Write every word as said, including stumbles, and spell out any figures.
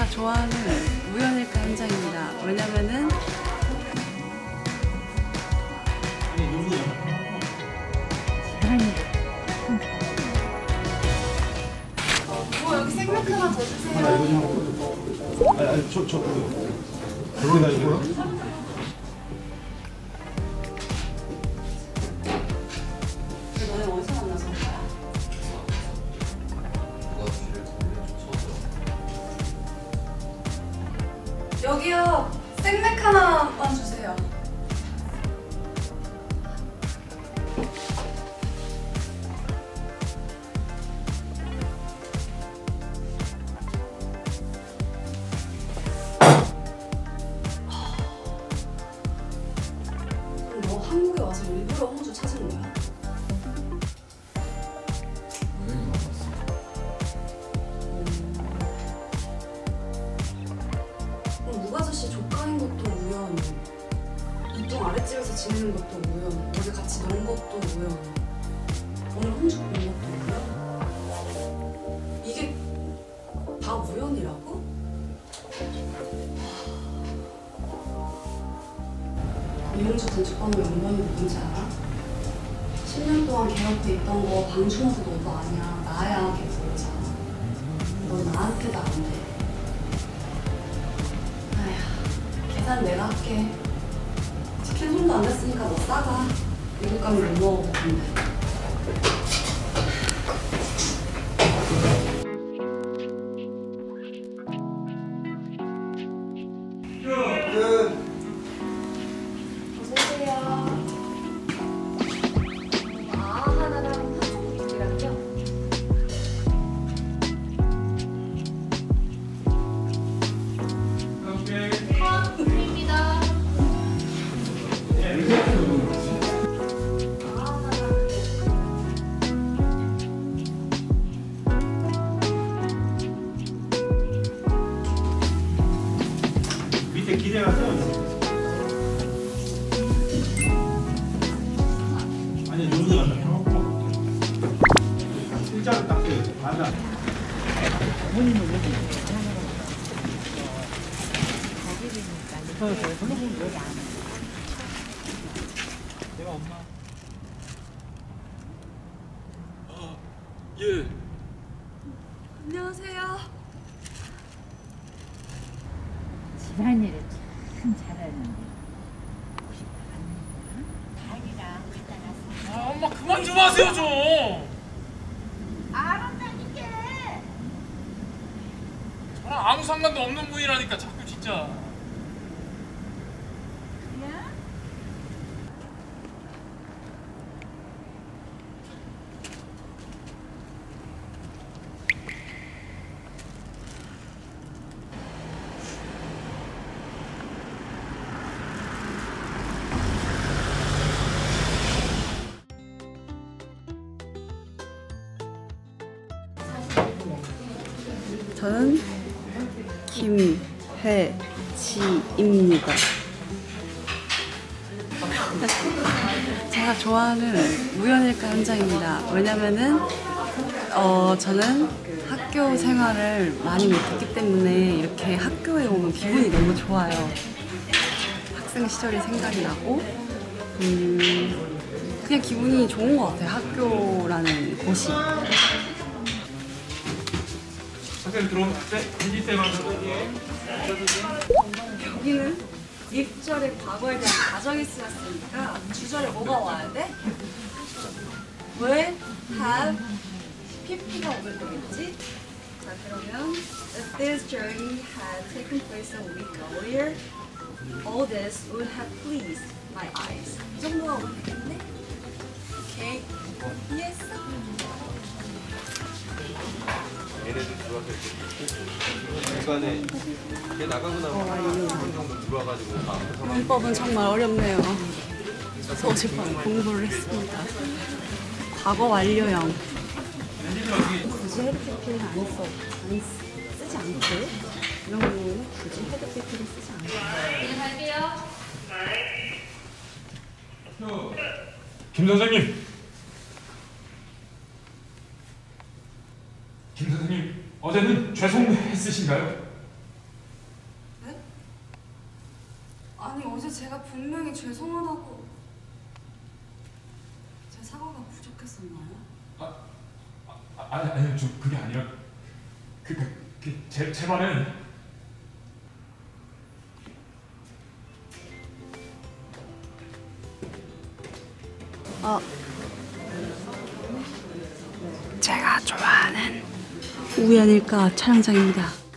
제가 좋아하는 우연일까 현장입니다. 왜냐면은 뭐 여기 생맥 하나 더 주세요. 아, 이거 좀. 아니, 저, 저, 별로 가지고요? 여기요, 생맥 하나만 주세요. 그럼 너 한국에 와서 일부러 홍주 찾은 거야? 아저씨 조카인 것도 우연, 이쪽 아랫집에서 지내는 것도 우연, 어제 같이 논 것도 우연, 오늘 혼자 본 것도 우연? 이게 다 우연이라고? 이용주 단축방의 연관이 누군지 알아? 십 년 동안 걔 옆에 있던 거 방충해서 너도 아니야, 나야 걔 보이잖아. 넌 나한테도 안 돼. 일단 내가 할게. 치킨 손도 안 댔으니까 너 싸가. 미국 가면 못 먹어 근데. 기대가 세워있어요. 아니, 누구도 간다. 일자로 딱 세워야 돼. 맞아. 부모님은 여기 거기니까 불러보면 여기 안 해. 내가 엄마. 어, 예. 안녕하세요. 집안일을 참 잘하는데 혹시 나갔는가? 아기랑 갖다 놨어. 아 엄마 그만 좀 하세요 좀. 알았다니까. 저랑 아무 상관도 없는 분이라니까 자꾸 진짜. 그래? 저는 김혜지입니다. 제가 좋아하는 우연일까 현장입니다. 왜냐면은 어, 저는 학교 생활을 많이 못했기 때문에 이렇게 학교에 오면 기분이 너무 좋아요. 학생 시절이 생각이 나고 음, 그냥 기분이 좋은 것 같아요. 학교라는 곳이. 학생 들어오면 여기는 입절의 과거에 대한 가정이 쓰였으니까 주절에 뭐가 와야 돼? 왜? 다 피피가 오면 되겠지? 자 그러면 if this journey had taken place a week earlier, all this would have pleased my eyes. 이 정도가 오면 되겠네? 오케이. 이해했어? 얘네들 들어와서 이렇게 중간에 얘 나가고 나면 한 정도 들어와가지고 문법은 정말 어렵네요. 그래서 어젯밤 공부를 했습니다. 과거 완료형 굳이 헤드피핑을 안 써, 안 쓰지 않고 이런 경우는 굳이 헤드피핑을 쓰지 않고 갈게요. 김 선생님! 김 선생님, 어제는 죄송했으신가요? 아니 어제 제가 분명히 죄송하다고. 제 사과가 부족했었나요? 아, 아 아니 아니 저 그게 아니라 그 그 제 제 말은. 어. 제가 좋아하는 우연일까 촬영장입니다.